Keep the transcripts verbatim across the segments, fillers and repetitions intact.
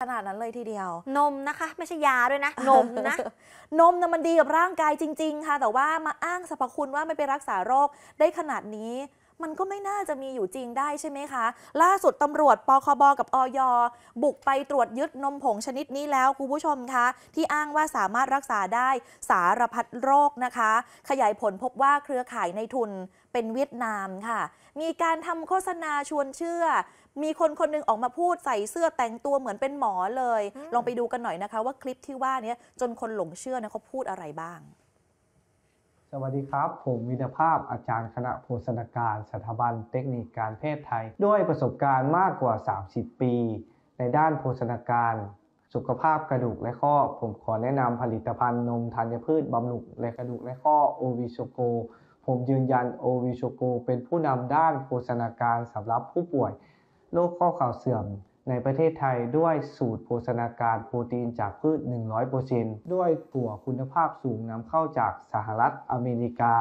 ขนาดนั้นเลยทีเดียวนมนะคะไม่ใช่ยาด้วยนะนมนะนมนะมันดีกับร่างกายจริงๆค่ะแต่ว่ามาอ้างสรรพคุณว่ามันไปรักษาโรคได้ขนาดนี้มันก็ไม่น่าจะมีอยู่จริงได้ใช่ไหมคะล่าสุดตำรวจปคบกับอย.บุกไปตรวจยึดนมผงชนิดนี้แล้วคุณผู้ชมคะที่อ้างว่าสามารถรักษาได้สารพัดโรคนะคะขยายผลพบว่าเครือข่ายในทุนเป็นเวียดนามค่ะมีการทำโฆษณาชวนเชื่อมีคนคนนึงออกมาพูดใส่เสื้อแต่งตัวเหมือนเป็นหมอเลยลองไปดูกันหน่อยนะคะว่าคลิปที่ว่านี้จนคนหลงเชื่อนะเขาพูดอะไรบ้างสวัสดีครับผมวินภาพอาจารย์คณะโภชนาการสถาบันเทคนิคการแพทย์ไทยด้วยประสบการณ์มากกว่าสามสิบปีในด้านโภชนาการสุขภาพกระดูกและข้อผมขอแนะนำผลิตภัณฑ์นมธัญพืชบำรุงและกระดูกและข้อโอวิโชโกผมยืนยันโอวิโชโกเป็นผู้นำด้านโภชนาการสำหรับผู้ป่วยโรคข้อเข่าเสื่อมในประเทศไทยด้วยสูตรโภชนาการโปรตีนจากพืช หนึ่งร้อยเปอร์เซ็นต์ ด้วยถั่วคุณภาพสูงนำเข้าจากสหรัฐอเมริกา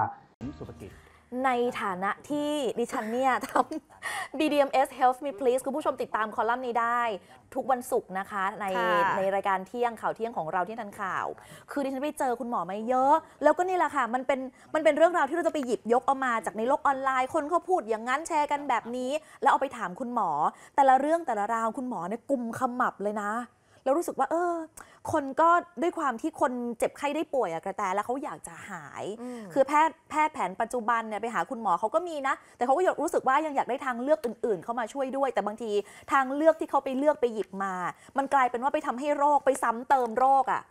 ในฐานะที่ดิฉันเนี่ยทำ บี ดี เอ็ม เอส Health Me Please คุณผู้ชมติดตามคอลัมน์นี้ได้ทุกวันศุกร์นะคะในในรายการเที่ยงข่าวเที่ยงของเราที่ทันข่าวคือดิฉันไปเจอคุณหมอมาเยอะแล้วก็นี่แหละค่ะมันเป็นมันเป็นเรื่องราวที่เราจะไปหยิบยกเอามาจากในโลกออนไลน์คนเขาพูดอย่างนั้นแชร์กันแบบนี้แล้วเอาไปถามคุณหมอแต่ละเรื่องแต่ละราวคุณหมอเนี่ยกุมขมับเลยนะแล้วรู้สึกว่าเออคนก็ด้วยความที่คนเจ็บไข้ได้ป่วยอะกระแตแล้วเขาอยากจะหายคือแพทย์แพทย์แผนปัจจุบันเนี่ยไปหาคุณหมอเขาก็มีนะแต่เขาก็อยากรู้สึกว่ายังอยากได้ทางเลือกอื่นๆเข้ามาช่วยด้วยแต่บางทีทางเลือกที่เขาไปเลือกไปหยิบมามันกลายเป็นว่าไปทำให้โรคไปซ้ำเติมโรคอะ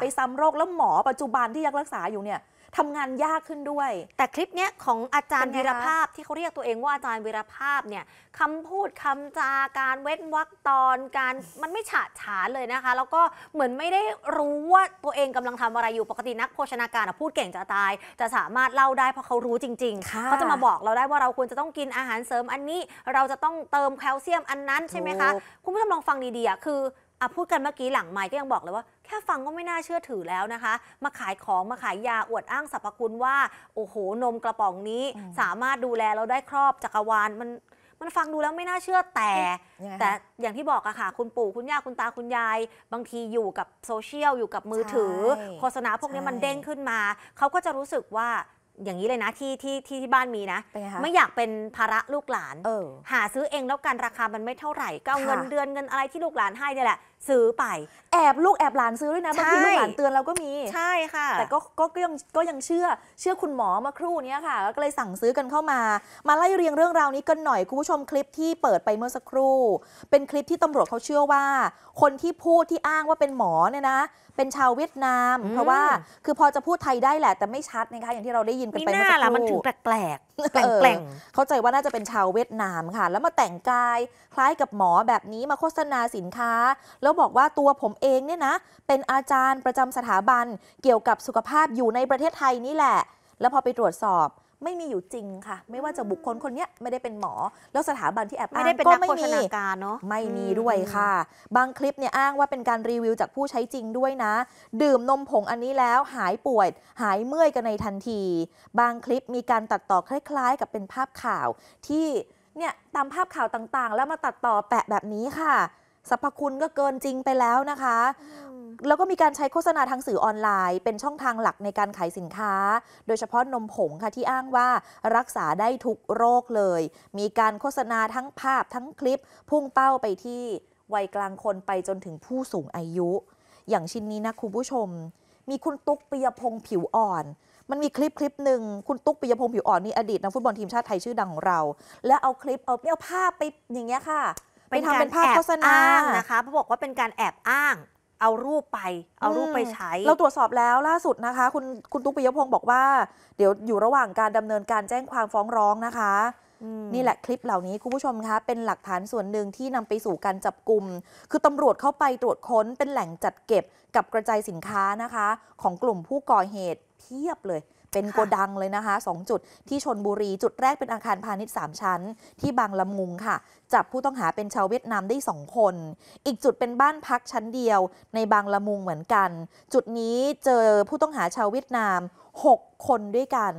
ไปซ้ำโรคแล้วหมอปัจจุบันที่ยังรักษาอยู่เนี่ยทำงานยากขึ้นด้วยแต่คลิปเนี้ยของอาจารย์วีรภาพที่เขาเรียกตัวเองว่าอาจารย์วีรภาพเนี่ยคำพูดคำจาการเว้นวรรคตอนการมันไม่ฉะฉานเลยนะคะแล้วก็เหมือนไม่ได้รู้ว่าตัวเองกำลังทำอะไรอยู่ปกตินักโภชนาการพูดเก่งจะตายจะสามารถเล่าได้เพราะเขารู้จริงๆเขาจะมาบอกเราได้ว่าเราควรจะต้องกินอาหารเสริมอันนี้เราจะต้องเติมแคลเซียมอันนั้นใช่ไหมคะคุณผู้ชมลองฟังดีๆอ่ะคืออ่ะพูดกันเมื่อกี้หลังไมค์ก็ยังบอกเลยว่าแค่ฟังก็ไม่น่าเชื่อถือแล้วนะคะมาขายของมาขายยาอวดอ้างสรรพคุณว่าโอ้โหนมกระป๋องนี้สามารถดูแลเราได้ครอบจักรวาลมันมันฟังดูแล้วไม่น่าเชื่อแต่แต่อย่างที่บอกอะค่ะคุณปู่คุณย่าคุณตาคุณยายบางทีอยู่กับโซเชียลอยู่กับมือถือโฆษณาพวกนี้มันเด้งขึ้นมาเขาก็จะรู้สึกว่าอย่างนี้เลยนะที่ที่ที่ที่บ้านมีนะไม่อยากเป็นภาระลูกหลานออหาซื้อเองแล้วกันราคามันไม่เท่าไหร่ก็เอาเงินเดือนเงินอะไรที่ลูกหลานให้นี่แหละซื้อไปแอบลูกแอบหลานซื้อด้วยนะบางทีลูกหลานเตือนเราก็มีใช่ค่ะแต่ก็ก็ยังก็ยังเชื่อเชื่อคุณหมอมาครู่นี้ค่ะก็เลยสั่งซื้อกันเข้ามามาไล่เรียงเรื่องราวนี้กันหน่อยคุณผู้ชมคลิปที่เปิดไปเมื่อสักครู่เป็นคลิปที่ตำรวจเขาเชื่อว่าคนที่พูดที่อ้างว่าเป็นหมอเนี่ยนะเป็นชาวเวียดนามเพราะว่าคือพอจะพูดไทยได้แหละแต่ไม่ชัดนะคะอย่างที่เราได้ยินกันไปเมื่อสักครู่มันถึงแปลกแปลกแปลกเข้าใจว่าน่าจะเป็นชาวเวียดนามค่ะแล้วมาแต่งกายคล้ายกับหมอแบบนี้มาโฆษณาสินค้าแล้วบอกว่าตัวผมเองเนี่ยนะเป็นอาจารย์ประจำสถาบันเกี่ยวกับสุขภาพอยู่ในประเทศไทยนี่แหละแล้วพอไปตรวจสอบไม่มีอยู่จริงค่ะไม่ว่าจะบุคคลคนนี้ไม่ได้เป็นหมอแล้วสถาบันที่แอบอ้างก็ไม่มีไม่มีด้วยค่ะบางคลิปเนี่ยอ้างว่าเป็นการรีวิวจากผู้ใช้จริงด้วยนะดื่มนมผงอันนี้แล้วหายป่วยหายเมื่อยกันในทันทีบางคลิปมีการตัดต่อคล้ายๆกับเป็นภาพข่าวที่เนี่ยตามภาพข่าวต่างๆแล้วมาตัดต่อแปะแบบนี้ค่ะสรรพคุณก็เกินจริงไปแล้วนะคะแล้วก็มีการใช้โฆษณาทางสื่อออนไลน์เป็นช่องทางหลักในการขายสินค้าโดยเฉพาะนมผงค่ะที่อ้างว่ารักษาได้ทุกโรคเลยมีการโฆษณาทั้งภาพทั้งคลิปพุ่งเป้าไปที่วัยกลางคนไปจนถึงผู้สูงอายุอย่างชิ้นนี้นะคุณผู้ชมมีคุณตุ๊กปิยพงษ์ผิวอ่อนมันมีคลิปคลิปหนึ่งคุณตุ๊กปิยพงษ์ผิวอ่อนนี่อดีตนักฟุตบอลทีมชาติไทยชื่อดังของเราและเอาคลิปเอาเนี่ยภาพไปอย่างเงี้ยค่ะไปทำเป็นภาพโฆษณานะคะเขาบอกว่าเป็นการแอบอ้างเอารูปไปเอารูปไปใช้เราตรวจสอบแล้วล่าสุดนะคะคุณคุณตุ๊กปิยพงษ์บอกว่าเดี๋ยวอยู่ระหว่างการดำเนินการแจ้งความฟ้องร้องนะคะนี่แหละคลิปเหล่านี้คุณผู้ชมคะเป็นหลักฐานส่วนหนึ่งที่นำไปสู่การจับกลุ่มคือตำรวจเข้าไปตรวจค้นเป็นแหล่งจัดเก็บกับกระจายสินค้านะคะของกลุ่มผู้ก่อเหตุเพียบเลยเป็นโกดังเลยนะคะสองจุดที่ชลบุรีจุดแรกเป็นอาคารพาณิชย์สามชั้นที่บางลำงุงค่ะจับผู้ต้องหาเป็นชาวเวียดนามได้สองคนอีกจุดเป็นบ้านพักชั้นเดียวในบางลำงุงเหมือนกันจุดนี้เจอผู้ต้องหาชาวเวียดนาม หกคนด้วยกัน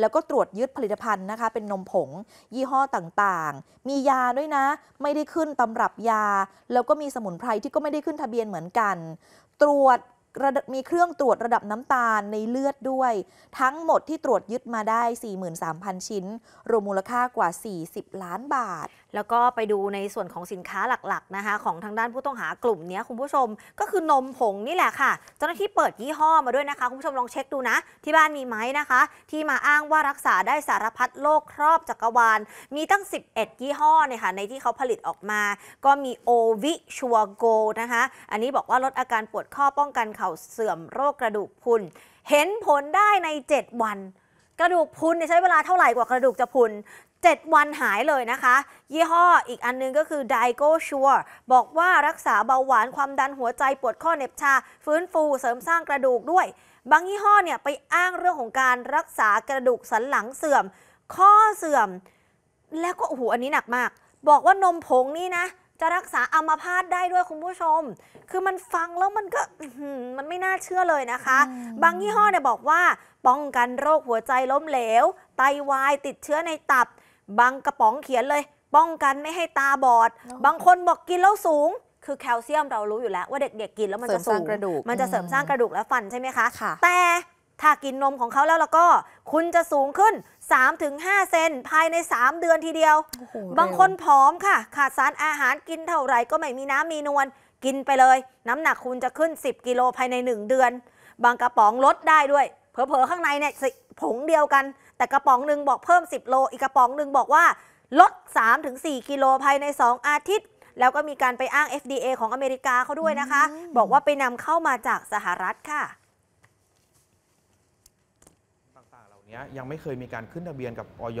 แล้วก็ตรวจยึดผลิตภัณฑ์นะคะเป็นนมผงยี่ห้อต่างๆมียาด้วยนะไม่ได้ขึ้นตำรับยาแล้วก็มีสมุนไพรที่ก็ไม่ได้ขึ้นทะเบียนเหมือนกันตรวจมีเครื่องตรวจระดับน้ำตาลในเลือดด้วยทั้งหมดที่ตรวจยึดมาได้ สี่หมื่นสามพัน ชิ้นรวมมูลค่ากว่าสี่สิบล้านบาทแล้วก็ไปดูในส่วนของสินค้าหลักๆนะคะของทางด้านผู้ต้องหากลุ่มนี้คุณผู้ชมก็คือนมผงนี่แหละค่ะเจ้าหน้าที่เปิดยี่ห้อมาด้วยนะคะคุณผู้ชมลองเช็คดูนะที่บ้านมีไหมนะคะที่มาอ้างว่ารักษาได้สารพัดโรคครอบจักรวาลมีตั้งสิบเอ็ดยี่ห้อเนี่ยค่ะในที่เขาผลิตออกมาก็มีโอวิชัวโกนะคะอันนี้บอกว่าลดอาการปวดข้อป้องกันเข่าเสื่อมโรคกระดูกพรุนเห็นผลได้ในเจ็ดวันกระดูกพรุนใช้เวลาเท่าไหร่กว่ากระดูกจะพรุนเจ็ดวันหายเลยนะคะยี่ห้ออีกอันนึงก็คือไดโกชัวบอกว่ารักษาเบาหวานความดันหัวใจปวดข้อเหน็บชาฟื้นฟูเสริมสร้างกระดูกด้วยบางยี่ห้อเนี่ยไปอ้างเรื่องของการรักษากระดูกสันหลังเสื่อมข้อเสื่อมแล้วก็โอ้โหอันนี้หนักมากบอกว่านมผงนี่นะจะรักษาอัมพาตได้ด้วยคุณผู้ชมคือมันฟังแล้วมันก็มันไม่น่าเชื่อเลยนะคะบางยี่ห้อเนี่ยบอกว่าป้องกันโรคหัวใจล้มเหลวไตวายติดเชื้อในตับบางกระป๋องเขียนเลยป้องกันไม่ให้ตาบอด oh. บางคนบอกกินแล้วสูงคือแคลเซียมเรารู้อยู่แล้วว่าเด็กๆ ก, กินแล้วมันจะสูงมันจะเสริมสร้างกระดูกและฟันใช่ไหมคะแต่ถ้ากินนมของเขาแล้วแล้วก็คุณจะสูงขึ้น สามถึงห้า เซนภายในสามเดือนทีเดียว oh. บางคนผอมค่ะขาดสารอาหารกินเท่าไหร่ก็ไม่มีน้ำมีนวลกินไปเลยน้ำหนักคุณจะขึ้นสิบกิโลภายในหนึ่งเดือนบางกระป๋องลดได้ด้วยเผลอๆข้างในเนี่ยผงเดียวกันแต่กระป๋องหนึ่งบอกเพิ่มสิบโลอีกกระป๋องหนึ่งบอกว่าลด สามถึงสี่ กิโลภายในสองอาทิตย์แล้วก็มีการไปอ้าง เอฟ ดี เอ ของอเมริกาเขาด้วยนะคะบอกว่าไปนำเข้ามาจากสหรัฐค่ะต่างๆเหล่านี้ยังไม่เคยมีการขึ้นทะเบียนกับอย.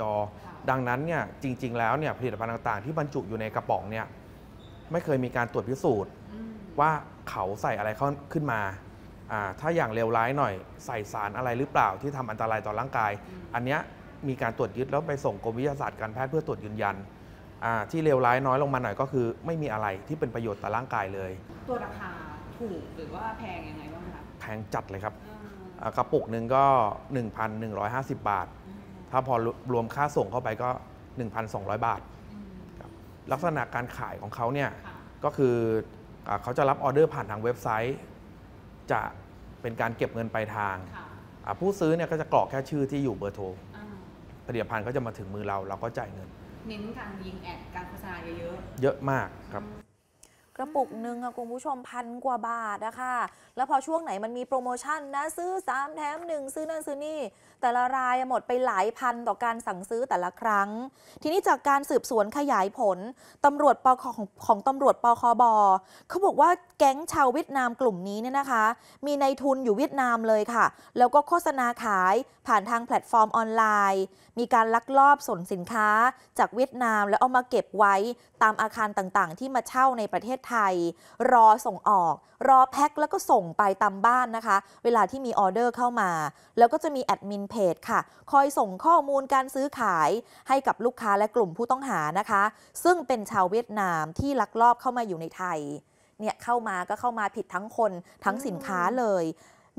ดังนั้นเนี่ยจริงๆแล้วเนี่ยผลิตภัณฑ์ต่างๆที่บรรจุอยู่ในกระป๋องเนี่ยไม่เคยมีการตรวจพิสูจน์ว่าเขาใส่อะไรขึ้นมาถ้าอย่างเลวร้ายหน่อยใส่สารอะไรหรือเปล่าที่ทำอันตรายต่อร่างกายอันนี้มีการตรวจยึดแล้วไปส่งกรมวิทยาศาสตร์การแพทย์เพื่อตรวจยืนยันที่เลวร้ายน้อยลงมาหน่อยก็คือไม่มีอะไรที่เป็นประโยชน์ต่อร่างกายเลยตัวราคาถูกหรือว่าแพงยังไงบ้างคะแพงจัดเลยครับกระปุกหนึ่งก็ หนึ่งพันหนึ่งร้อยห้าสิบ บาทถ้าพอรวมค่าส่งเข้าไปก็ หนึ่งพันสองร้อย บาทลักษณะการขายของเขาเนี่ยก็คือเขาจะรับออเดอร์ผ่านทางเว็บไซต์จะเป็นการเก็บเงินปลายทางผู้ซื้อเนี่ยก็จะกรอกแค่ชื่อที่อยู่เบอร์โทรผลิตภัณฑ์ก็จะมาถึงมือเราเราก็จ่ายเงินเน้นการยิงแอดการโฆษณาเยอะเยอะมากครับกระปุกหนึ่งค่ะคุณผู้ชมพันกว่าบาทนะคะแล้วพอช่วงไหนมันมีโปรโมชั่นนะซื้อสามแถมหนึ่งซื้อนั่นซื้อนี่แต่ละรายหมดไปหลายพันต่อการสั่งซื้อแต่ละครั้งทีนี้จากการสืบสวนขยายผลตำรวจปคของของตำรวจปคบเขาบอกว่าแก๊งชาวเวียดนามกลุ่มนี้เนี่ยนะคะมีนายทุนอยู่เวียดนามเลยค่ะแล้วก็โฆษณาขายผ่านทางแพลตฟอร์มออนไลน์มีการลักลอบส่งสินค้าจากเวียดนามแล้วเอามาเก็บไว้ตามอาคารต่างๆที่มาเช่าในประเทศไทยรอส่งออกรอแพ็คแล้วก็ส่งไปตามบ้านนะคะเวลาที่มีออเดอร์เข้ามาแล้วก็จะมีแอดมินเพจค่ะคอยส่งข้อมูลการซื้อขายให้กับลูกค้าและกลุ่มผู้ต้องหานะคะซึ่งเป็นชาวเวียดนามที่ลักลอบเข้ามาอยู่ในไทยเนี่ยเข้ามาก็เข้ามาผิดทั้งคนทั้งสินค้าเลย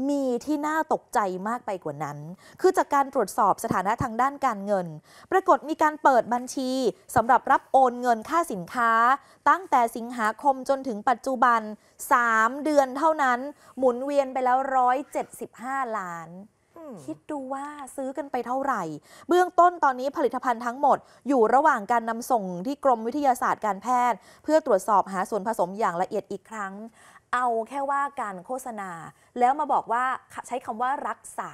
มีที่น่าตกใจมากไปกว่านั้นคือจากการตรวจสอบสถานะทางด้านการเงินปรากฏมีการเปิดบัญชีสำหรับรับโอนเงินค่าสินค้าตั้งแต่สิงหาคมจนถึงปัจจุบันสามเดือนเท่านั้นหมุนเวียนไปแล้วหนึ่งร้อยเจ็ดสิบห้าล้านคิดดูว่าซื้อกันไปเท่าไหร่เบื้องต้นตอนนี้ผลิตภัณฑ์ทั้งหมดอยู่ระหว่างการนำส่งที่กรมวิทยาศาสตร์การแพทย์เพื่อตรวจสอบหาส่วนผสมอย่างละเอียดอีกครั้งเอาแค่ว่าการโฆษณาแล้วมาบอกว่าใช้คำว่ารักษา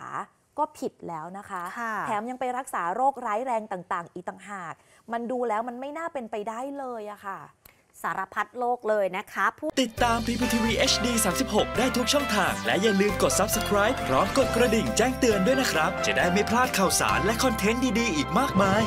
ก็ผิดแล้วนะคะแถมยังไปรักษาโรคร้ายแรงต่างๆอีกต่างหากมันดูแล้วมันไม่น่าเป็นไปได้เลยอะค่ะสารพัดโลกเลยนะคะติดตาม พี พี ที วี เอช ดี สามสิบหก ได้ทุกช่องทางและอย่าลืมกด ซับสไครบ์ พร้อมกดกระดิ่งแจ้งเตือนด้วยนะครับจะได้ไม่พลาดข่าวสารและคอนเทนต์ดีๆอีกมากมาย